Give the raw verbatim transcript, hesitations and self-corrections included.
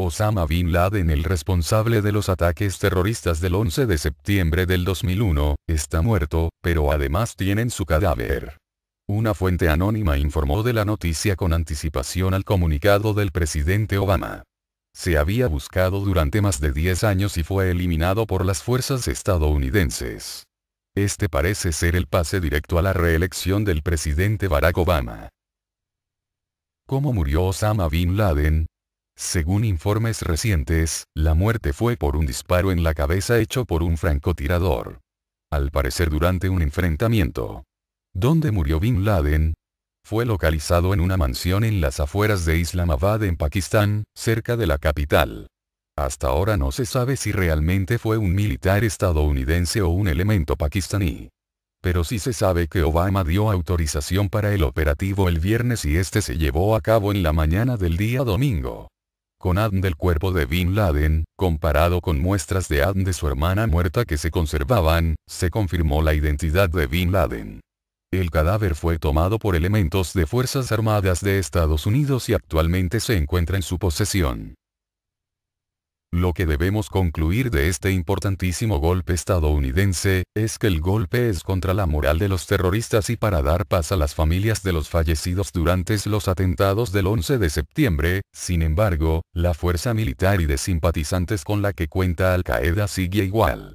Osama Bin Laden, el responsable de los ataques terroristas del once de septiembre del dos mil uno, está muerto, pero además tienen su cadáver. Una fuente anónima informó de la noticia con anticipación al comunicado del presidente Obama. Se había buscado durante más de diez años y fue eliminado por las fuerzas estadounidenses. Este parece ser el pase directo a la reelección del presidente Barack Obama. ¿Cómo murió Osama Bin Laden? Según informes recientes, la muerte fue por un disparo en la cabeza hecho por un francotirador. Al parecer durante un enfrentamiento. ¿Dónde murió Bin Laden? Fue localizado en una mansión en las afueras de Islamabad en Pakistán, cerca de la capital. Hasta ahora no se sabe si realmente fue un militar estadounidense o un elemento pakistaní. Pero sí se sabe que Obama dio autorización para el operativo el viernes y este se llevó a cabo en la mañana del día domingo. Con A D N del cuerpo de Bin Laden, comparado con muestras de A D N de su hermana muerta que se conservaban, se confirmó la identidad de Bin Laden. El cadáver fue tomado por elementos de Fuerzas Armadas de Estados Unidos y actualmente se encuentra en su posesión. Lo que debemos concluir de este importantísimo golpe estadounidense, es que el golpe es contra la moral de los terroristas y para dar paz a las familias de los fallecidos durante los atentados del once de septiembre, sin embargo, la fuerza militar y de simpatizantes con la que cuenta Al Qaeda sigue igual.